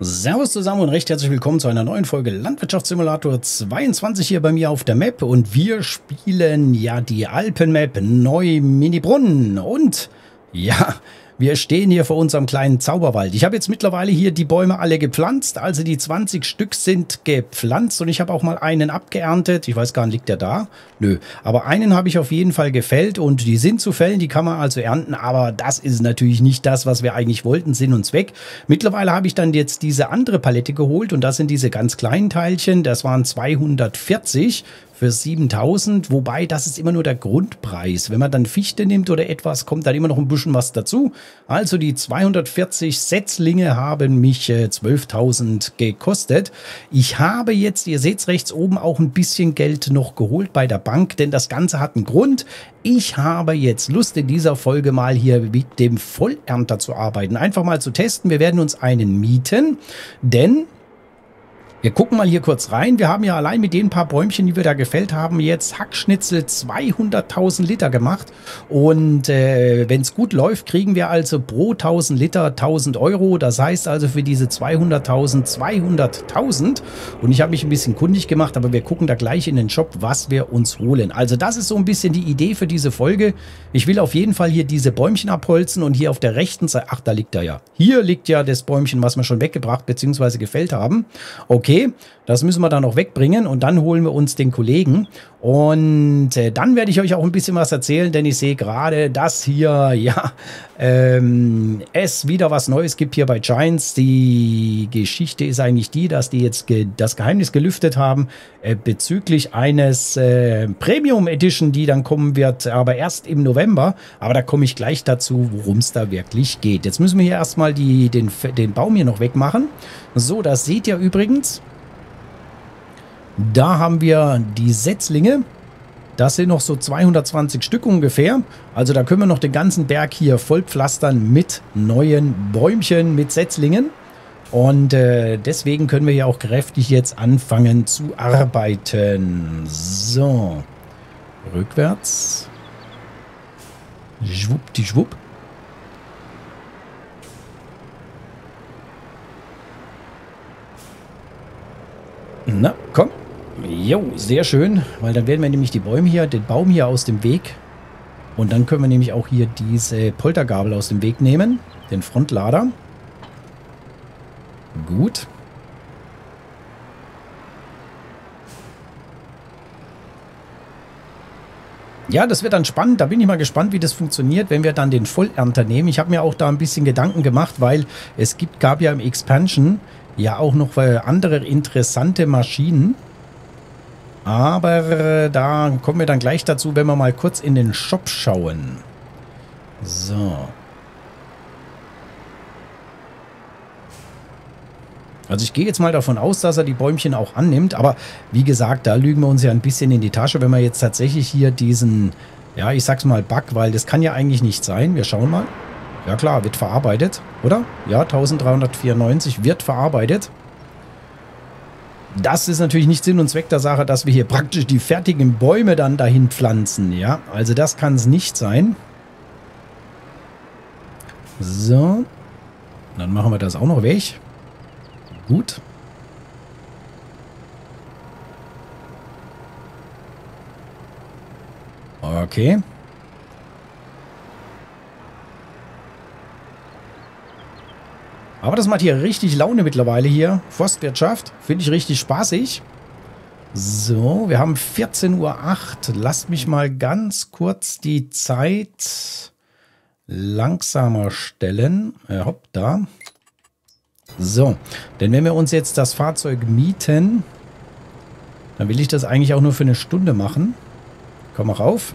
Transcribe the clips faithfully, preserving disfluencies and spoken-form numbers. Servus zusammen und recht herzlich willkommen zu einer neuen Folge Landwirtschaftssimulator zweiundzwanzig hier bei mir auf der Map. Und wir spielen ja die Alpen-Map Neu-Minibrunn. Und ja, wir stehen hier vor unserem kleinen Zauberwald. Ich habe jetzt mittlerweile hier die Bäume alle gepflanzt. Also die zwanzig Stück sind gepflanzt und ich habe auch mal einen abgeerntet. Ich weiß gar nicht, liegt der da? Nö, aber einen habe ich auf jeden Fall gefällt und die sind zu fällen, die kann man also ernten. Aber das ist natürlich nicht das, was wir eigentlich wollten, Sinn und Zweck. Mittlerweile habe ich dann jetzt diese andere Palette geholt und das sind diese ganz kleinen Teilchen. Das waren zweihundertvierzig. Für siebentausend, wobei das ist immer nur der Grundpreis. Wenn man dann Fichte nimmt oder etwas, kommt dann immer noch ein bisschen was dazu. Also die zweihundertvierzig Setzlinge haben mich äh, zwölftausend gekostet. Ich habe jetzt, ihr seht es rechts oben, auch ein bisschen Geld noch geholt bei der Bank, denn das Ganze hat einen Grund. Ich habe jetzt Lust, in dieser Folge mal hier mit dem Vollernter zu arbeiten. Einfach mal zu testen. Wir werden uns einen mieten, denn... wir gucken mal hier kurz rein. Wir haben ja allein mit den paar Bäumchen, die wir da gefällt haben, jetzt Hackschnitzel zweihunderttausend Liter gemacht. Und äh, wenn es gut läuft, kriegen wir also pro tausend Liter tausend Euro. Das heißt also für diese zweihunderttausend zweihunderttausend. Und ich habe mich ein bisschen kundig gemacht, aber wir gucken da gleich in den Shop, was wir uns holen. Also das ist so ein bisschen die Idee für diese Folge. Ich will auf jeden Fall hier diese Bäumchen abholzen und hier auf der rechten Seite, ach, da liegt er ja. Hier liegt ja das Bäumchen, was wir schon weggebracht bzw. gefällt haben. Okay. Das müssen wir dann noch wegbringen und dann holen wir uns den Kollegen und äh, dann werde ich euch auch ein bisschen was erzählen, denn ich sehe gerade, dass hier, ja, ähm, es wieder was Neues gibt hier bei Giants. Die Geschichte ist eigentlich die, dass die jetzt ge das Geheimnis gelüftet haben äh, bezüglich eines äh, Premium Edition, die dann kommen wird, aber erst im November. Aber da komme ich gleich dazu, worum es da wirklich geht. Jetzt müssen wir hier erstmal die, den, den Baum hier noch wegmachen. So, das seht ihr übrigens. Da haben wir die Setzlinge. Das sind noch so zweihundertzwanzig Stück ungefähr. Also da können wir noch den ganzen Berg hier voll pflastern mit neuen Bäumchen, mit Setzlingen. Und äh, deswegen können wir ja auch kräftig jetzt anfangen zu arbeiten. So. Rückwärts. Schwuppdischwupp. Na, komm. Jo, sehr schön, weil dann werden wir nämlich die Bäume hier, den Baum hier aus dem Weg. Und dann können wir nämlich auch hier diese Poltergabel aus dem Weg nehmen, den Frontlader. Gut. Ja, das wird dann spannend. Da bin ich mal gespannt, wie das funktioniert, wenn wir dann den Vollernter nehmen. Ich habe mir auch da ein bisschen Gedanken gemacht, weil es gibt, gab ja im Expansion ja auch noch andere interessante Maschinen. Aber da kommen wir dann gleich dazu, wenn wir mal kurz in den Shop schauen. So. Also ich gehe jetzt mal davon aus, dass er die Bäumchen auch annimmt. Aber wie gesagt, da lügen wir uns ja ein bisschen in die Tasche, wenn wir jetzt tatsächlich hier diesen, ja, ich sag's mal Bug, weil das kann ja eigentlich nicht sein. Wir schauen mal. Ja klar, wird verarbeitet, oder? Ja, dreizehnhundertvierundneunzig wird verarbeitet. Das ist natürlich nicht Sinn und Zweck der Sache, dass wir hier praktisch die fertigen Bäume dann dahin pflanzen, ja? Also das kann es nicht sein. So. Dann machen wir das auch noch weg. Gut. Okay. Aber das macht hier richtig Laune mittlerweile hier. Forstwirtschaft. Finde ich richtig spaßig. So, wir haben vierzehn Uhr acht. Lasst mich mal ganz kurz die Zeit langsamer stellen. Äh, hopp, da. So, denn wenn wir uns jetzt das Fahrzeug mieten, dann will ich das eigentlich auch nur für eine Stunde machen. Komm mal rauf.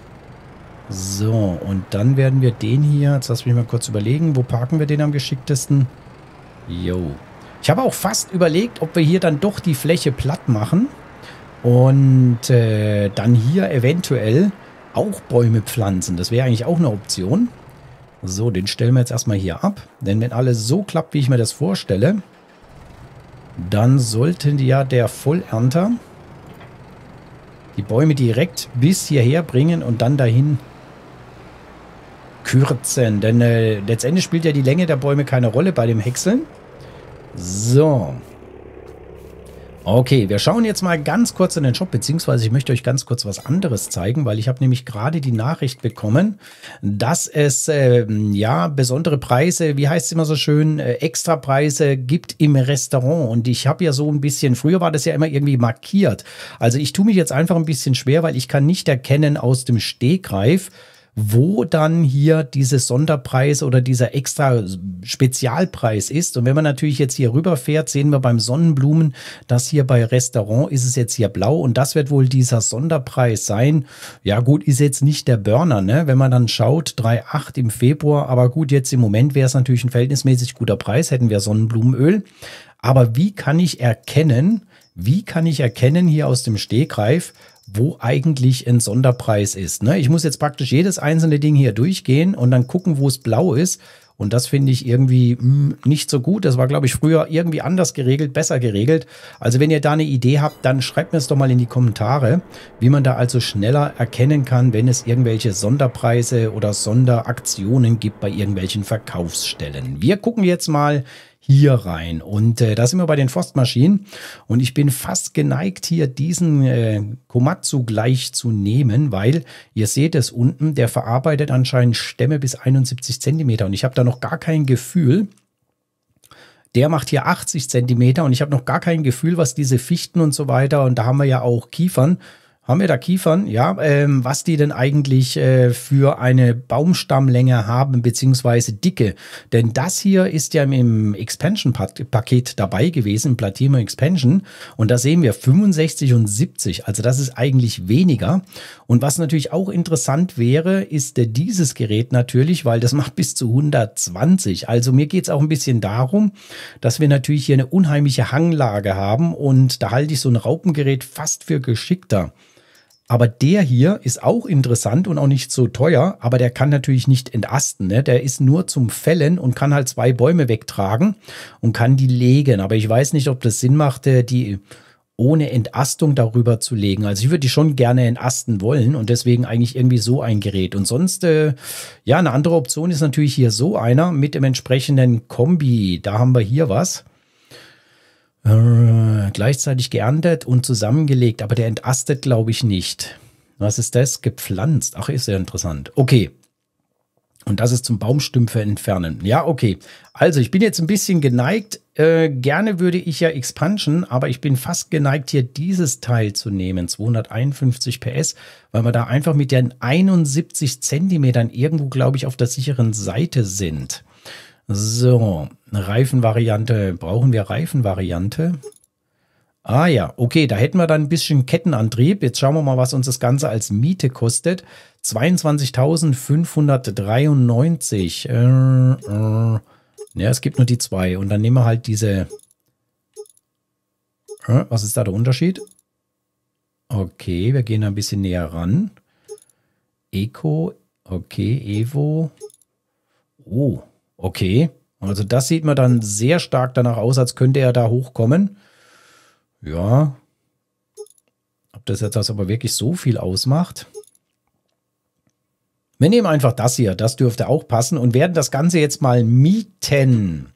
So, und dann werden wir den hier, jetzt lass mich mal kurz überlegen, wo parken wir den am geschicktesten? Jo. Ich habe auch fast überlegt, ob wir hier dann doch die Fläche platt machen und äh, dann hier eventuell auch Bäume pflanzen. Das wäre eigentlich auch eine Option. So, den stellen wir jetzt erstmal hier ab. Denn wenn alles so klappt, wie ich mir das vorstelle, dann sollte ja der Vollernter die Bäume direkt bis hierher bringen und dann dahin kürzen, denn äh, letztendlich spielt ja die Länge der Bäume keine Rolle bei dem Häckseln. So. Okay, wir schauen jetzt mal ganz kurz in den Shop, beziehungsweise ich möchte euch ganz kurz was anderes zeigen, weil ich habe nämlich gerade die Nachricht bekommen, dass es äh, ja besondere Preise, wie heißt es immer so schön, äh, Extrapreise gibt im Restaurant. Und ich habe ja so ein bisschen, früher war das ja immer irgendwie markiert. Also ich tue mich jetzt einfach ein bisschen schwer, weil ich kann nicht erkennen aus dem Stegreif, wo dann hier diese Sonderpreis oder dieser extra Spezialpreis ist. Und wenn man natürlich jetzt hier rüber fährt, sehen wir beim Sonnenblumen, dass hier bei Restaurant ist es jetzt hier blau und das wird wohl dieser Sonderpreis sein. Ja gut, ist jetzt nicht der Burner, ne? Wenn man dann schaut, drei Komma acht im Februar, aber gut, jetzt im Moment wäre es natürlich ein verhältnismäßig guter Preis, hätten wir Sonnenblumenöl. Aber wie kann ich erkennen, wie kann ich erkennen hier aus dem Stegreif, wo eigentlich ein Sonderpreis ist. Ne? Ich muss jetzt praktisch jedes einzelne Ding hier durchgehen und dann gucken, wo es blau ist. Und das finde ich irgendwie mh, nicht so gut. Das war, glaube ich, früher irgendwie anders geregelt, besser geregelt. Also wenn ihr da eine Idee habt, dann schreibt mir es doch mal in die Kommentare, wie man da also schneller erkennen kann, wenn es irgendwelche Sonderpreise oder Sonderaktionen gibt bei irgendwelchen Verkaufsstellen. Wir gucken jetzt mal hier rein. Und äh, da sind wir bei den Forstmaschinen. Und ich bin fast geneigt, hier diesen äh, Komatsu gleich zu nehmen, weil ihr seht es unten, der verarbeitet anscheinend Stämme bis einundsiebzig Zentimeter. Und ich habe da noch gar kein Gefühl. Der macht hier achtzig Zentimeter und ich habe noch gar kein Gefühl, was diese Fichten und so weiter. Und da haben wir ja auch Kiefern. Haben wir da Kiefern? Ja, ähm, was die denn eigentlich äh, für eine Baumstammlänge haben, beziehungsweise Dicke. Denn das hier ist ja im Expansion-Paket dabei gewesen, im Platino Expansion. Und da sehen wir fünfundsechzig und siebzig. Also das ist eigentlich weniger. Und was natürlich auch interessant wäre, ist äh, dieses Gerät natürlich, weil das macht bis zu hundertzwanzig. Also mir geht es auch ein bisschen darum, dass wir natürlich hier eine unheimliche Hanglage haben. Und da halte ich so ein Raupengerät fast für geschickter. Aber der hier ist auch interessant und auch nicht so teuer, aber der kann natürlich nicht entasten, ne? Der ist nur zum Fällen und kann halt zwei Bäume wegtragen und kann die legen. Aber ich weiß nicht, ob das Sinn macht, die ohne Entastung darüber zu legen. Also ich würde die schon gerne entasten wollen und deswegen eigentlich irgendwie so ein Gerät. Und sonst, äh, ja, eine andere Option ist natürlich hier so einer mit dem entsprechenden Kombi. Da haben wir hier was. Äh, gleichzeitig geerntet und zusammengelegt, aber der entastet, glaube ich, nicht. Was ist das? Gepflanzt. Ach, ist ja interessant. Okay. Und das ist zum Baumstümpfe entfernen. Ja, okay. Also, ich bin jetzt ein bisschen geneigt. Äh, gerne würde ich ja Expansion, aber ich bin fast geneigt, hier dieses Teil zu nehmen. zweihunderteinundfünfzig P S, weil wir da einfach mit den einundsiebzig Zentimetern irgendwo, glaube ich, auf der sicheren Seite sind. So, Reifenvariante. Brauchen wir Reifenvariante? Ah ja, okay, da hätten wir dann ein bisschen Kettenantrieb. Jetzt schauen wir mal, was uns das Ganze als Miete kostet. zweiundzwanzigtausendfünfhundertdreiundneunzig. Äh, äh. Ja, es gibt nur die zwei. Und dann nehmen wir halt diese... Äh, was ist da der Unterschied? Okay, wir gehen ein bisschen näher ran. Eco, okay, Evo. Oh. Okay, also das sieht man dann sehr stark danach aus, als könnte er da hochkommen. Ja. Ob das jetzt das aber wirklich so viel ausmacht. Wir nehmen einfach das hier, das dürfte auch passen und werden das Ganze jetzt mal mieten.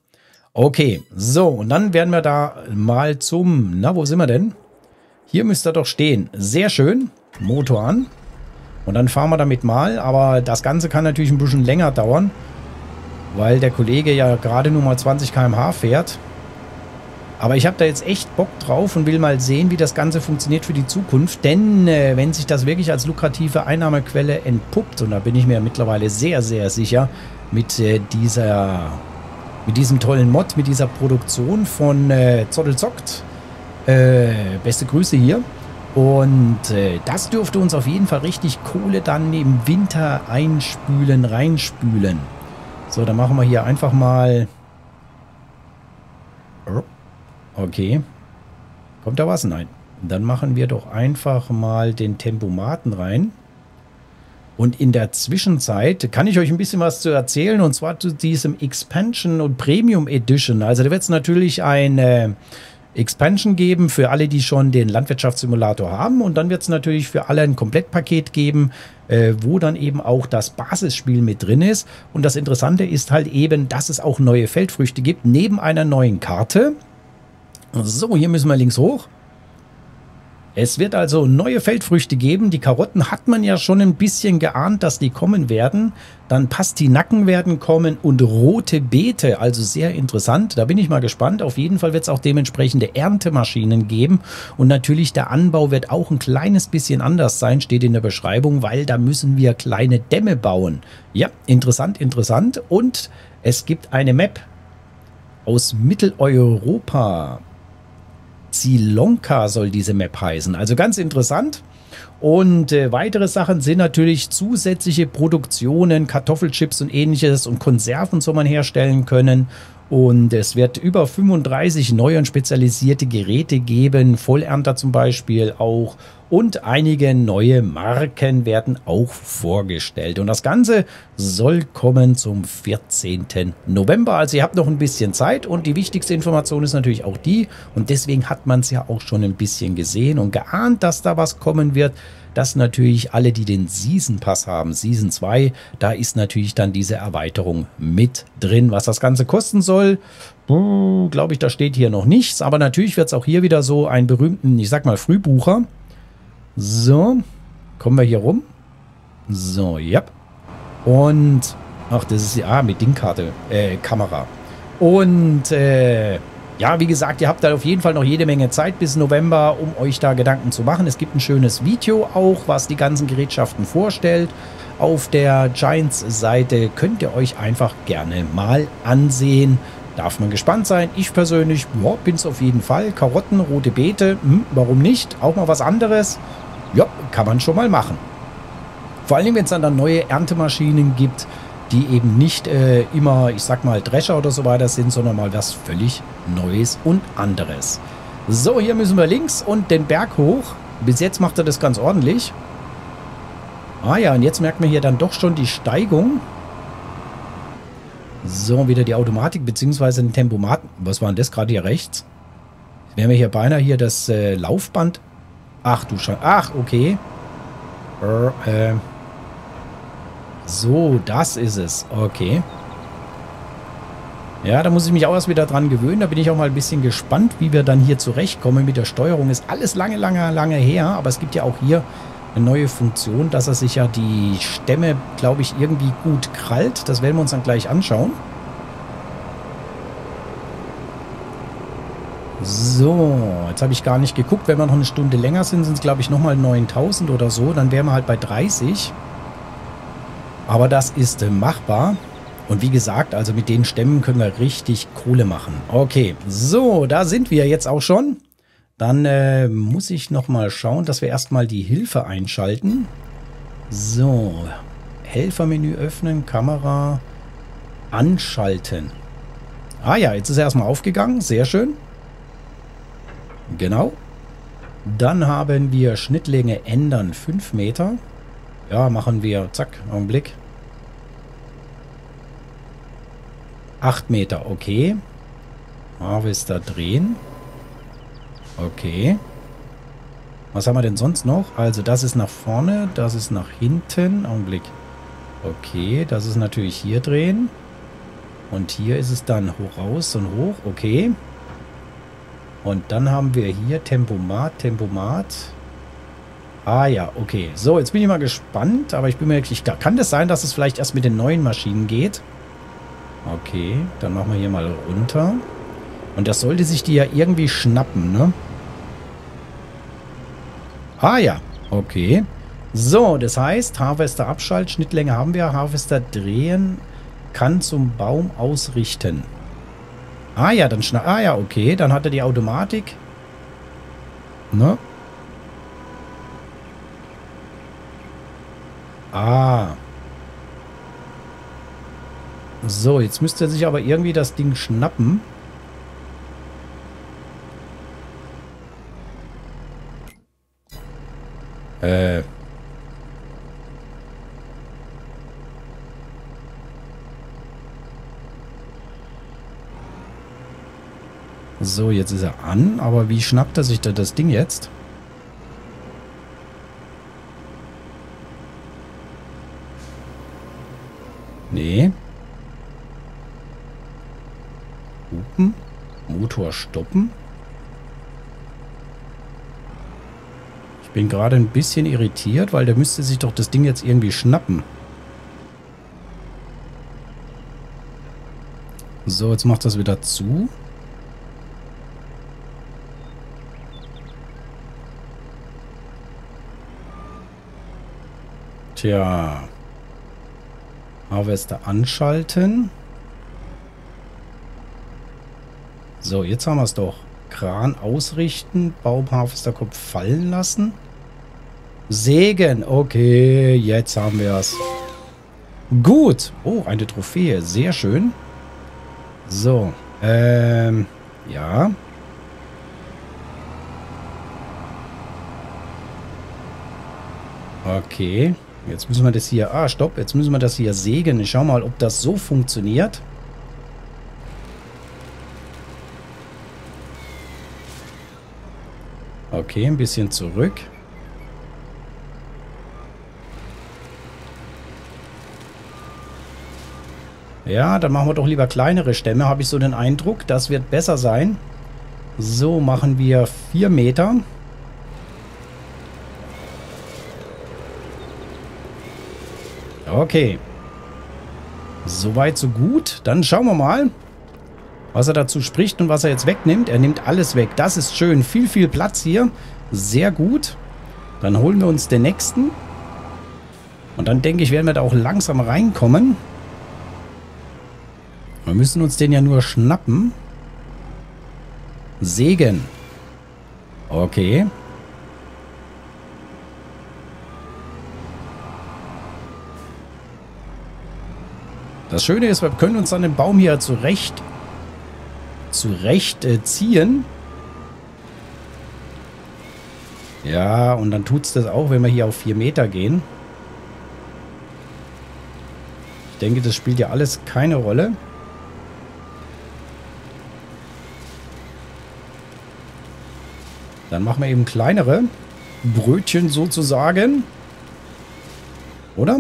Okay, so und dann werden wir da mal zum, na wo sind wir denn? Hier müsste er doch stehen. Sehr schön, Motor an und dann fahren wir damit mal, aber das Ganze kann natürlich ein bisschen länger dauern. Weil der Kollege ja gerade nur mal zwanzig Kilometer pro Stunde fährt. Aber ich habe da jetzt echt Bock drauf und will mal sehen, wie das Ganze funktioniert für die Zukunft. Denn äh, wenn sich das wirklich als lukrative Einnahmequelle entpuppt, und da bin ich mir mittlerweile sehr, sehr sicher, mit, äh, dieser, mit diesem tollen Mod, mit dieser Produktion von äh, Zottelzockt, äh, beste Grüße hier. Und äh, das dürfte uns auf jeden Fall richtig Kohle dann im Winter einspülen, reinspülen. So, dann machen wir hier einfach mal... Okay. Kommt da was? Nein. Dann machen wir doch einfach mal den Tempomaten rein. Und in der Zwischenzeit kann ich euch ein bisschen was zu erzählen. Und zwar zu diesem Expansion und Premium Edition. Also da wird es natürlich ein... Äh, Expansion geben für alle, die schon den Landwirtschaftssimulator haben. Und dann wird es natürlich für alle ein Komplettpaket geben, äh, wo dann eben auch das Basisspiel mit drin ist. Und das Interessante ist halt eben, dass es auch neue Feldfrüchte gibt, neben einer neuen Karte. So, hier müssen wir links hoch. Es wird also neue Feldfrüchte geben. Die Karotten hat man ja schon ein bisschen geahnt, dass die kommen werden. Dann Pastinaken werden kommen und rote Beete. Also sehr interessant. Da bin ich mal gespannt. Auf jeden Fall wird es auch dementsprechende Erntemaschinen geben. Und natürlich der Anbau wird auch ein kleines bisschen anders sein, steht in der Beschreibung, weil da müssen wir kleine Dämme bauen. Ja, interessant, interessant. Und es gibt eine Map aus Mitteleuropa. Silonka soll diese Map heißen. Also ganz interessant. Und äh, weitere Sachen sind natürlich zusätzliche Produktionen, Kartoffelchips und ähnliches und Konserven, so man herstellen können. Und es wird über fünfunddreißig neue und spezialisierte Geräte geben, Vollernter zum Beispiel auch. Und einige neue Marken werden auch vorgestellt. Und das Ganze soll kommen zum vierzehnten November. Also ihr habt noch ein bisschen Zeit und die wichtigste Information ist natürlich auch die. Und deswegen hat man es ja auch schon ein bisschen gesehen und geahnt, dass da was kommen wird. Dass natürlich alle, die den Season Pass haben, Season zwei, da ist natürlich dann diese Erweiterung mit drin. Was das Ganze kosten soll, glaube ich, da steht hier noch nichts. Aber natürlich wird es auch hier wieder so einen berühmten, ich sag mal, Frühbucher. So, kommen wir hier rum. So, ja. Und, ach, das ist die, ah, mit Dingkarte, äh, Kamera. Und, äh, ja, wie gesagt, ihr habt da auf jeden Fall noch jede Menge Zeit bis November, um euch da Gedanken zu machen. Es gibt ein schönes Video auch, was die ganzen Gerätschaften vorstellt. Auf der Giants-Seite könnt ihr euch einfach gerne mal ansehen. Darf man gespannt sein. Ich persönlich ja, bin es auf jeden Fall. Karotten, rote Beete, hm, warum nicht? Auch mal was anderes. Ja, kann man schon mal machen. Vor allem, wenn es dann, dann neue Erntemaschinen gibt, die eben nicht äh, immer, ich sag mal, Drescher oder so weiter sind, sondern mal was völlig Neues und anderes. So, hier müssen wir links und den Berg hoch. Bis jetzt macht er das ganz ordentlich. Ah ja, und jetzt merkt man hier dann doch schon die Steigung. So, wieder die Automatik bzw. den Tempomaten. Was war denn das gerade hier rechts? Wir haben ja hier beinahe hier das äh, Laufband. Ach du Scheiße. Ach, okay. Äh, äh. So, das ist es. Okay. Ja, da muss ich mich auch erst wieder dran gewöhnen. Da bin ich auch mal ein bisschen gespannt, wie wir dann hier zurechtkommen mit der Steuerung. Ist alles lange, lange, lange her. Aber es gibt ja auch hier eine neue Funktion, dass er sich ja die Stämme, glaube ich, irgendwie gut krallt. Das werden wir uns dann gleich anschauen. So, jetzt habe ich gar nicht geguckt. Wenn wir noch eine Stunde länger sind, sind es, glaube ich, nochmal neuntausend oder so. Dann wären wir halt bei dreißig. Aber das ist machbar. Und wie gesagt, also mit den Stämmen können wir richtig Kohle machen. Okay, so, da sind wir jetzt auch schon. Dann äh, muss ich nochmal schauen, dass wir erstmal die Hilfe einschalten. So, Helfermenü öffnen, Kamera anschalten. Ah ja, jetzt ist er erstmal aufgegangen, sehr schön. Genau. Dann haben wir Schnittlänge ändern, fünf Meter. Ja, machen wir, zack, Augenblick. acht Meter, okay. Harvester drehen. Okay. Was haben wir denn sonst noch? Also das ist nach vorne, das ist nach hinten. Augenblick. Okay, das ist natürlich hier drehen. Und hier ist es dann hoch raus und hoch. Okay. Und dann haben wir hier Tempomat, Tempomat. Ah ja, okay. So, jetzt bin ich mal gespannt, aber ich bin mir wirklich... Kann das sein, dass es vielleicht erst mit den neuen Maschinen geht? Okay, dann machen wir hier mal runter. Und das sollte sich die ja irgendwie schnappen, ne? Ah ja, okay. So, das heißt, Harvester abschalten, Schnittlänge haben wir, Harvester drehen, kann zum Baum ausrichten. Ah ja, dann schna... Ah ja, okay, dann hat er die Automatik. Ne? Ah. So, jetzt müsste er sich aber irgendwie das Ding schnappen. Äh. So, jetzt ist er an, aber wie schnappt er sich da das Ding jetzt? Nee. Hupen. Motor stoppen. Ich bin gerade ein bisschen irritiert, weil der müsste sich doch das Ding jetzt irgendwie schnappen. So, jetzt macht das wieder zu. Tja. Harvester anschalten. So, jetzt haben wir es doch. Kran ausrichten, Baumharvesterkopf fallen lassen. Sägen. Okay, jetzt haben wir es. Gut. Oh, eine Trophäe. Sehr schön. So. Ähm, ja. Okay. Jetzt müssen wir das hier... Ah, stopp. Jetzt müssen wir das hier sägen. Ich schau mal, ob das so funktioniert. Okay, ein bisschen zurück. Ja, dann machen wir doch lieber kleinere Stämme. Habe ich so den Eindruck. Das wird besser sein. So, machen wir vier Meter. Okay. Soweit, so gut. Dann schauen wir mal, was er dazu spricht und was er jetzt wegnimmt. Er nimmt alles weg. Das ist schön. Viel, viel Platz hier. Sehr gut. Dann holen wir uns den nächsten. Und dann denke ich, werden wir da auch langsam reinkommen. Wir müssen uns den ja nur schnappen. Sägen. Okay. Das Schöne ist, wir können uns an den Baum hier zurecht, zurecht äh, ziehen. Ja, und dann tut es das auch, wenn wir hier auf vier Meter gehen. Ich denke, das spielt ja alles keine Rolle. Dann machen wir eben kleinere Brötchen sozusagen. Oder?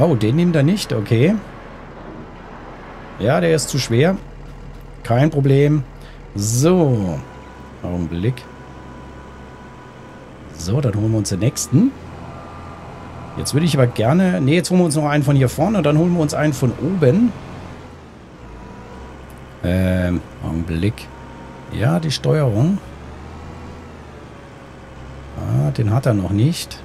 Oh, den nimmt er nicht. Okay. Ja, der ist zu schwer. Kein Problem. So. Augenblick. So, dann holen wir uns den nächsten. Jetzt würde ich aber gerne... Ne, jetzt holen wir uns noch einen von hier vorne und dann holen wir uns einen von oben. Ähm, Augenblick. Ja, die Steuerung. Ah, den hat er noch nicht.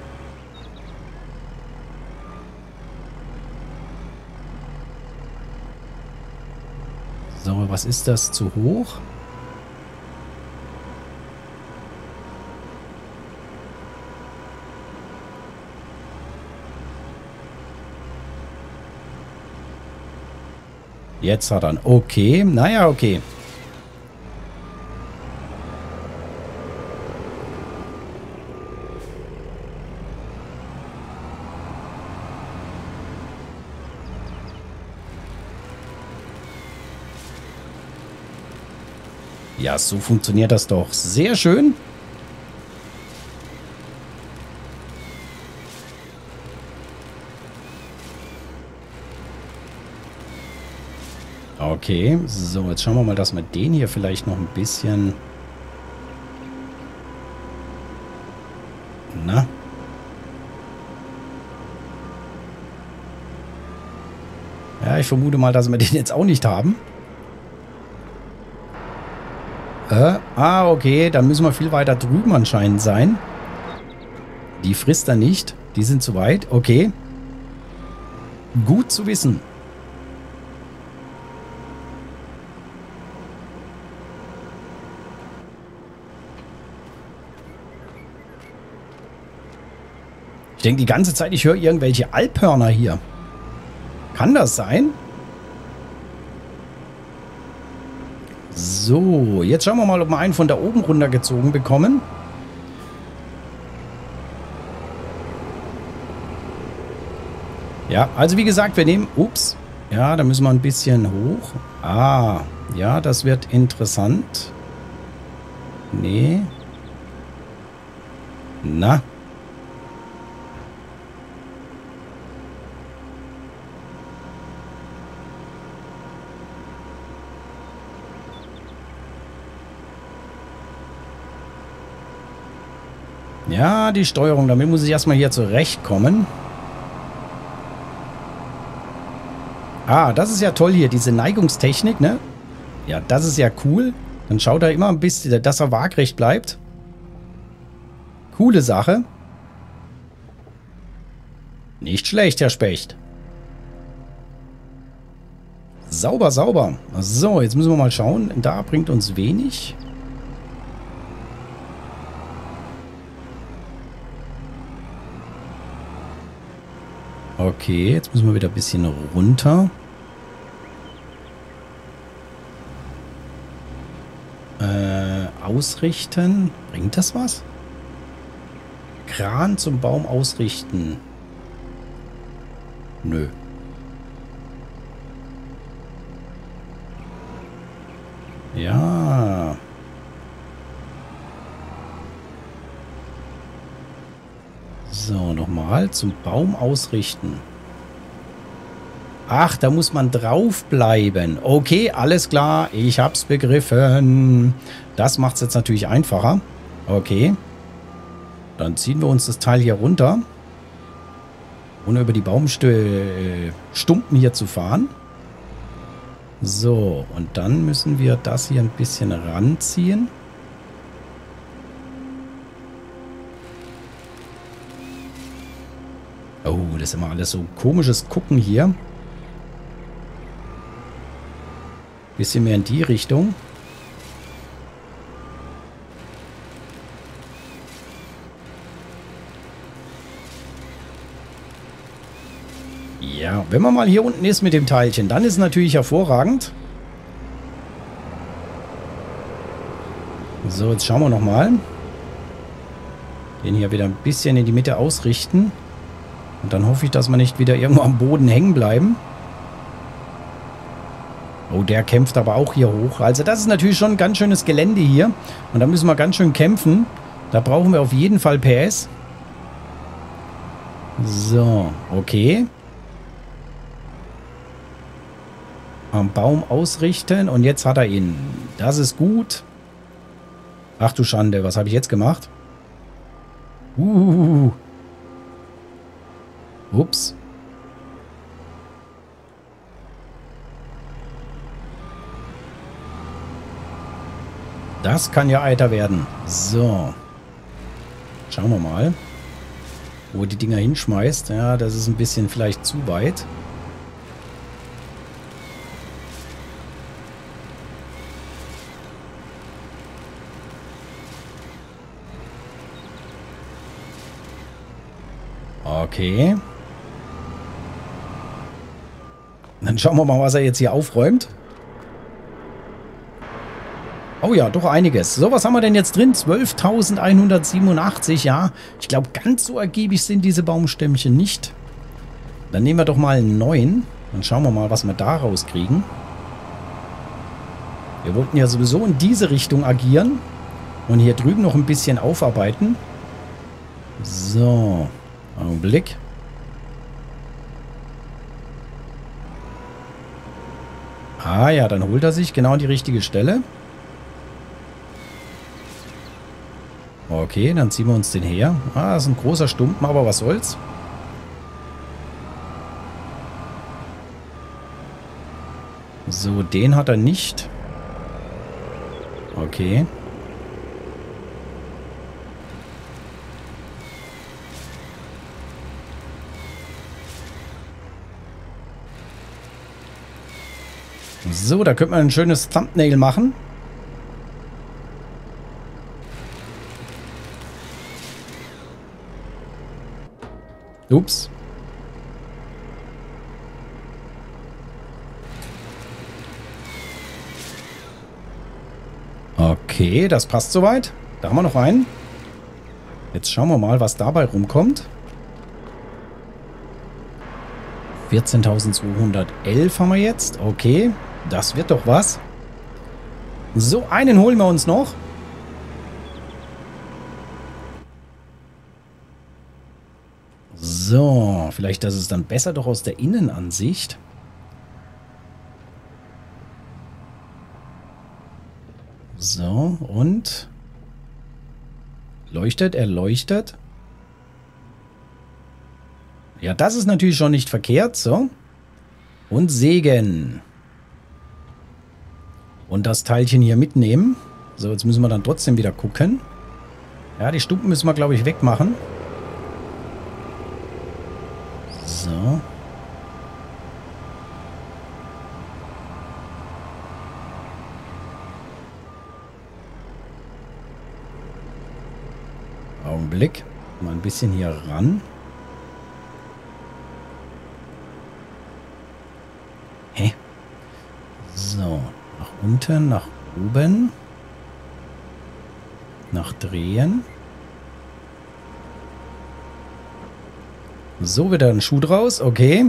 So, was ist das? Zu hoch? Jetzt hat er einen. Okay, naja, okay. Ja, so funktioniert das doch. Sehr schön. Okay, so, jetzt schauen wir mal, dass wir den hier vielleicht noch ein bisschen... Na? Ja, ich vermute mal, dass wir den jetzt auch nicht haben. Äh, ah, okay, dann müssen wir viel weiter drüben anscheinend sein. Die frisst er nicht. Die sind zu weit. Okay. Gut zu wissen. Ich denke die ganze Zeit, ich höre irgendwelche Alphörner hier. Kann das sein? So, jetzt schauen wir mal, ob wir einen von da oben runtergezogen bekommen. Ja, also wie gesagt, wir nehmen... Ups, Ja, da müssen wir ein bisschen hoch. Ah, ja, das wird interessant. Nee. Na. Ja, die Steuerung, damit muss ich erstmal hier zurechtkommen. Ah, das ist ja toll hier, diese Neigungstechnik, ne? Ja, das ist ja cool. Dann schaut er immer ein bisschen, dass er waagrecht bleibt. Coole Sache. Nicht schlecht, Herr Specht. Sauber, sauber. So, jetzt müssen wir mal schauen. Da bringt uns wenig. Okay, jetzt müssen wir wieder ein bisschen runter. Äh, ausrichten. Bringt das was? Kran zum Baum ausrichten. Nö. Ja. So, nochmal zum Baum ausrichten. Ach, da muss man drauf bleiben. Okay, alles klar. Ich hab's begriffen. Das macht's jetzt natürlich einfacher. Okay. Dann ziehen wir uns das Teil hier runter. Ohne über die Baumstumpen hier zu fahren. So, und dann müssen wir das hier ein bisschen ranziehen. Oh, das ist immer alles so komisches Gucken hier. Bisschen mehr in die Richtung. Ja, wenn man mal hier unten ist mit dem Teilchen, dann ist es natürlich hervorragend. So, jetzt schauen wir nochmal. Den hier wieder ein bisschen in die Mitte ausrichten. Und dann hoffe ich, dass wir nicht wieder irgendwo am Boden hängen bleiben. Oh, der kämpft aber auch hier hoch. Also das ist natürlich schon ein ganz schönes Gelände hier. Und da müssen wir ganz schön kämpfen. Da brauchen wir auf jeden Fall P S. So, okay. Am Baum ausrichten. Und jetzt hat er ihn. Das ist gut. Ach du Schande, was habe ich jetzt gemacht? Uh. Ups. Das kann ja eiter werden. So. Schauen wir mal, wo die Dinger hinschmeißt. Ja, das ist ein bisschen vielleicht zu weit. Okay. Dann schauen wir mal, was er jetzt hier aufräumt. Oh ja, doch einiges. So, was haben wir denn jetzt drin? zwölftausendeinhundertsiebenundachtzig, ja. Ich glaube, ganz so ergiebig sind diese Baumstämmchen nicht. Dann nehmen wir doch mal einen neuen. Dann schauen wir mal, was wir da rauskriegen. Wir wollten ja sowieso in diese Richtung agieren. Und hier drüben noch ein bisschen aufarbeiten. So, Augenblick. Ah ja, dann holt er sich genau an die richtige Stelle. Okay, dann ziehen wir uns den her. Ah, das ist ein großer Stumpen, aber was soll's. So, den hat er nicht. Okay. So, da könnte man ein schönes Thumbnail machen. Ups. Okay, das passt soweit. Da haben wir noch einen. Jetzt schauen wir mal, was dabei rumkommt. vierzehntausendzweihundertelf haben wir jetzt. Okay, das wird doch was. So, einen holen wir uns noch. So, vielleicht das ist dann besser doch aus der Innenansicht. So, und... Leuchtet, er leuchtet. Ja, das ist natürlich schon nicht verkehrt, so. Und Segen. Und das Teilchen hier mitnehmen. So, jetzt müssen wir dann trotzdem wieder gucken. Ja, die Stufen müssen wir, glaube ich, wegmachen. So. Augenblick. Mal ein bisschen hier ran. Hä? So. Nach unten, nach oben. Nach drehen. So, wieder ein Schuh draus. Okay.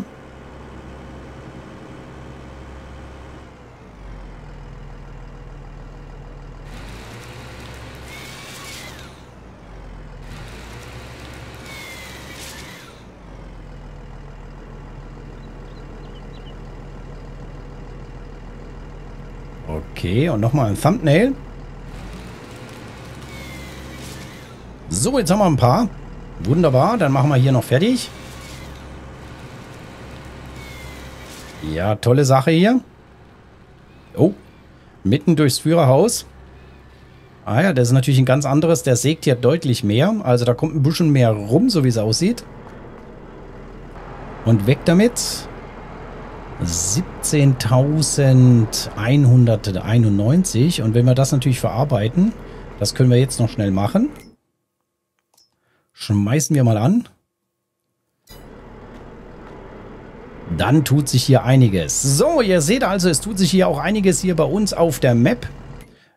Okay, und nochmal ein Thumbnail. So, jetzt haben wir ein paar. Wunderbar, dann machen wir hier noch fertig. Ja, tolle Sache hier. Oh, mitten durchs Führerhaus. Ah ja, das ist natürlich ein ganz anderes. Der sägt hier deutlich mehr. Also da kommt ein bisschen mehr rum, so wie es aussieht. Und weg damit. siebzehntausendeinhunderteinundneunzig. Und wenn wir das natürlich verarbeiten, das können wir jetzt noch schnell machen. Schmeißen wir mal an. Dann tut sich hier einiges. So, ihr seht also, es tut sich hier auch einiges hier bei uns auf der Map.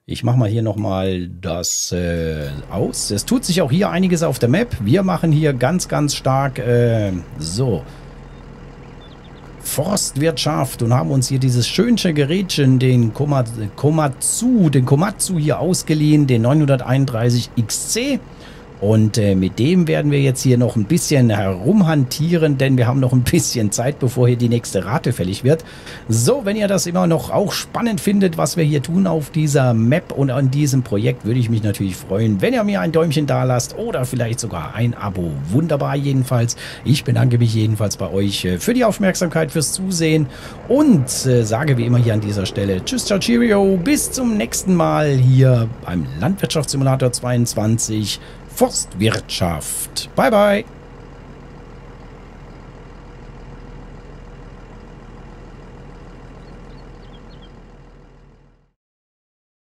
Ich mache mal hier nochmal das äh, aus. Es tut sich auch hier einiges auf der Map. Wir machen hier ganz, ganz stark äh, so Forstwirtschaft und haben uns hier dieses schönste Gerätchen, den Komatsu, den Komatsu hier ausgeliehen, den neunhunderteinunddreißig X C. Und äh, mit dem werden wir jetzt hier noch ein bisschen herumhantieren, denn wir haben noch ein bisschen Zeit, bevor hier die nächste Rate fällig wird. So, wenn ihr das immer noch auch spannend findet, was wir hier tun auf dieser Map und an diesem Projekt, würde ich mich natürlich freuen, wenn ihr mir ein Däumchen da lasst oder vielleicht sogar ein Abo. Wunderbar jedenfalls. Ich bedanke mich jedenfalls bei euch für die Aufmerksamkeit, fürs Zusehen und äh, sage wie immer hier an dieser Stelle tschüss, ciao, cheerio, bis zum nächsten Mal hier beim Landwirtschaftssimulator zweiundzwanzig. Forstwirtschaft. Bye, bye.